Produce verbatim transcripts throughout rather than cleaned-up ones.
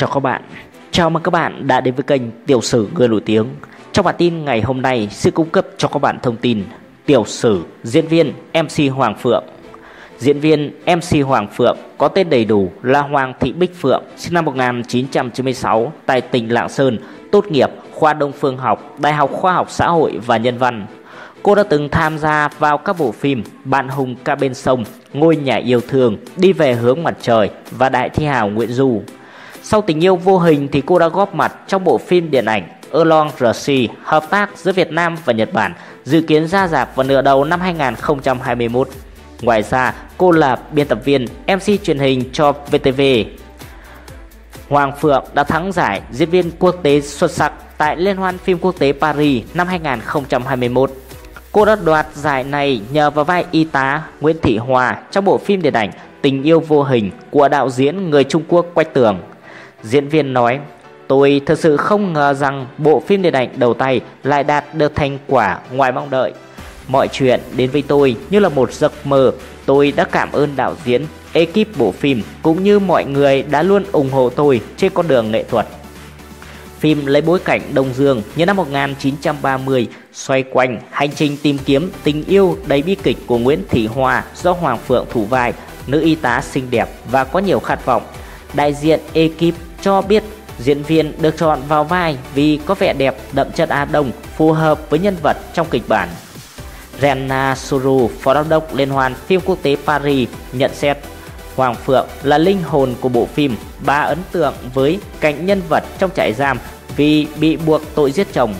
Chào các bạn, chào mừng các bạn đã đến với kênh Tiểu sử người nổi tiếng. Trong bản tin ngày hôm nay sẽ cung cấp cho các bạn thông tin tiểu sử diễn viên em xê Hoàng Phượng. Diễn viên em xê Hoàng Phượng có tên đầy đủ là Hoàng Thị Bích Phượng, sinh năm một nghìn chín trăm chín mươi sáu tại tỉnh Lạng Sơn, tốt nghiệp khoa Đông Phương học, Đại học Khoa học Xã hội và Nhân văn. Cô đã từng tham gia vào các bộ phim Bản hùng ca bên sông, Ngôi nhà yêu thương, Đi về hướng mặt trời và Đại thi hào Nguyễn Du. Sau Tình yêu vô hình thì cô đã góp mặt trong bộ phim điện ảnh Along the Sea hợp tác giữa Việt Nam và Nhật Bản, dự kiến ra rạp vào nửa đầu năm hai nghìn không trăm hai mươi mốt. Ngoài ra, cô là biên tập viên, em xê truyền hình cho vê tê vê. Hoàng Phượng đã thắng giải diễn viên quốc tế xuất sắc tại Liên hoan phim quốc tế Paris năm hai nghìn không trăm hai mươi mốt. Cô đã đoạt giải này nhờ vào vai y tá Nguyễn Thị Hòa trong bộ phim điện ảnh Tình yêu vô hình của đạo diễn người Trung Quốc Quách Tường. Diễn viên nói, tôi thật sự không ngờ rằng bộ phim điện ảnh đầu tay lại đạt được thành quả ngoài mong đợi. Mọi chuyện đến với tôi như là một giấc mơ. Tôi đã cảm ơn đạo diễn, ekip bộ phim cũng như mọi người đã luôn ủng hộ tôi trên con đường nghệ thuật. Phim lấy bối cảnh Đông Dương như năm một nghìn chín trăm ba mươi, xoay quanh hành trình tìm kiếm tình yêu đầy bi kịch của Nguyễn Thị Hòa do Hoàng Phượng thủ vai, nữ y tá xinh đẹp và có nhiều khát vọng. Đại diện ekip cho biết diễn viên được chọn vào vai vì có vẻ đẹp đậm chất Á Đông, phù hợp với nhân vật trong kịch bản. Rena Suru, phó giám đốc Liên hoan phim quốc tế Paris, nhận xét Hoàng Phượng là linh hồn của bộ phim. Bà ấn tượng với cảnh nhân vật trong trại giam vì bị buộc tội giết chồng.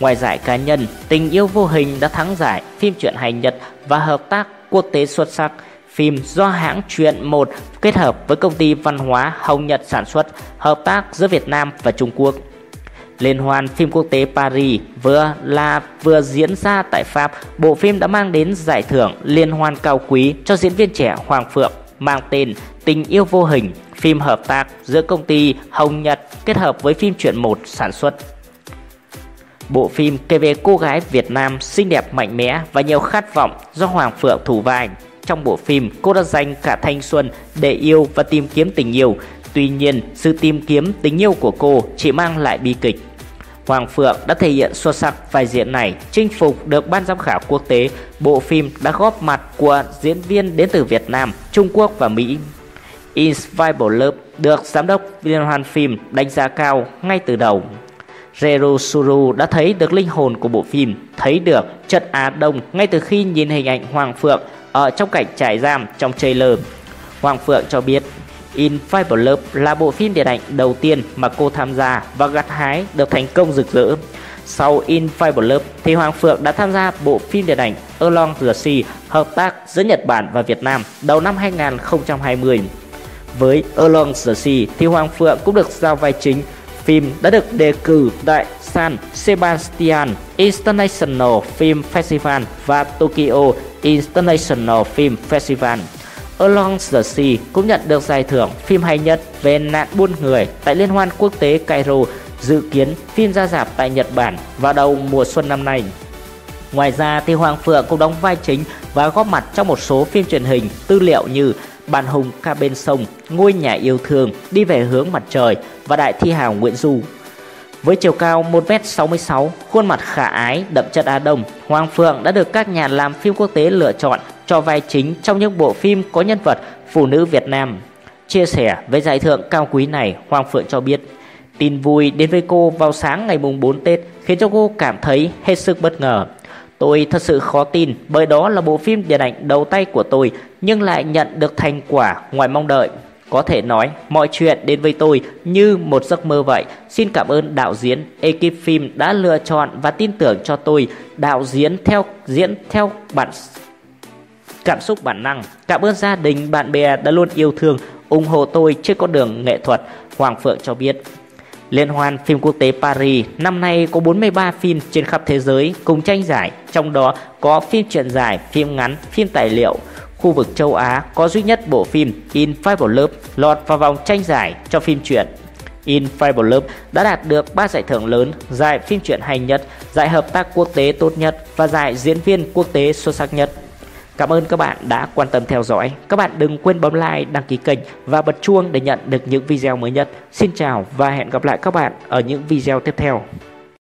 Ngoài giải cá nhân, Tình yêu vô hình đã thắng giải phim truyện hay Nhật và hợp tác quốc tế xuất sắc. Phim do hãng Truyện một kết hợp với công ty văn hóa Hồng Nhật sản xuất, hợp tác giữa Việt Nam và Trung Quốc. Liên hoan phim quốc tế Paris vừa là vừa diễn ra tại Pháp, bộ phim đã mang đến giải thưởng liên hoan cao quý cho diễn viên trẻ Hoàng Phượng mang tên Tình yêu vô hình, phim hợp tác giữa công ty Hồng Nhật kết hợp với phim Truyện một sản xuất. Bộ phim kể về cô gái Việt Nam xinh đẹp, mạnh mẽ và nhiều khát vọng do Hoàng Phượng thủ vai. Trong bộ phim, cô đã dành cả thanh xuân để yêu và tìm kiếm tình yêu. Tuy nhiên, sự tìm kiếm tình yêu của cô chỉ mang lại bi kịch. Hoàng Phượng đã thể hiện xuất sắc vai diễn này, chinh phục được ban giám khảo quốc tế. Bộ phim đã góp mặt của diễn viên đến từ Việt Nam, Trung Quốc và Mỹ. In Five of Love được giám đốc Liên hoan phim đánh giá cao ngay từ đầu. Zerushuru đã thấy được linh hồn của bộ phim, thấy được chất Á Đông ngay từ khi nhìn hình ảnh Hoàng Phượng ở trong cảnh trại giam trong trailer. Hoàng Phượng cho biết In Five of Love là bộ phim điện ảnh đầu tiên mà cô tham gia và gặt hái được thành công rực rỡ. Sau In Five of Love thì Hoàng Phượng đã tham gia bộ phim điện ảnh Along the Sea hợp tác giữa Nhật Bản và Việt Nam đầu năm hai nghìn không trăm hai mươi. Với Along the Sea thì Hoàng Phượng cũng được giao vai chính. Phim đã được đề cử tại San Sebastian International Film Festival và Tokyo International Film Festival. Along the Sea cũng nhận được giải thưởng phim hay nhất về nạn buôn người tại Liên hoan quốc tế Cairo, dự kiến phim ra rạp tại Nhật Bản vào đầu mùa xuân năm nay. Ngoài ra thì Hoàng Phượng cũng đóng vai chính và góp mặt trong một số phim truyền hình tư liệu như Bản hùng ca bên sông, Ngôi nhà yêu thương, Đi về hướng mặt trời và Đại thi hào Nguyễn Du. Với chiều cao một mét sáu mươi sáu, khuôn mặt khả ái, đậm chất Á Đông, Hoàng Phượng đã được các nhà làm phim quốc tế lựa chọn cho vai chính trong những bộ phim có nhân vật phụ nữ Việt Nam. Chia sẻ với giải thưởng cao quý này, Hoàng Phượng cho biết tin vui đến với cô vào sáng ngày mùng bốn Tết khiến cho cô cảm thấy hết sức bất ngờ. Tôi thật sự khó tin bởi đó là bộ phim điện ảnh đầu tay của tôi nhưng lại nhận được thành quả ngoài mong đợi. Có thể nói mọi chuyện đến với tôi như một giấc mơ vậy. Xin cảm ơn đạo diễn, ekip phim đã lựa chọn và tin tưởng cho tôi. Đạo diễn theo diễn theo bản cảm xúc bản năng. Cảm ơn gia đình, bạn bè đã luôn yêu thương, ủng hộ tôi trên con đường nghệ thuật, Hoàng Phượng cho biết. Liên hoan phim quốc tế Paris năm nay có bốn mươi ba phim trên khắp thế giới cùng tranh giải, trong đó có phim truyện dài, phim ngắn, phim tài liệu. Khu vực châu Á có duy nhất bộ phim In Five of Love lọt vào vòng tranh giải cho phim truyện. In Five of Love đã đạt được ba giải thưởng lớn: giải phim truyện hay nhất, giải hợp tác quốc tế tốt nhất và giải diễn viên quốc tế xuất sắc nhất. Cảm ơn các bạn đã quan tâm theo dõi. Các bạn đừng quên bấm like, đăng ký kênh và bật chuông để nhận được những video mới nhất. Xin chào và hẹn gặp lại các bạn ở những video tiếp theo.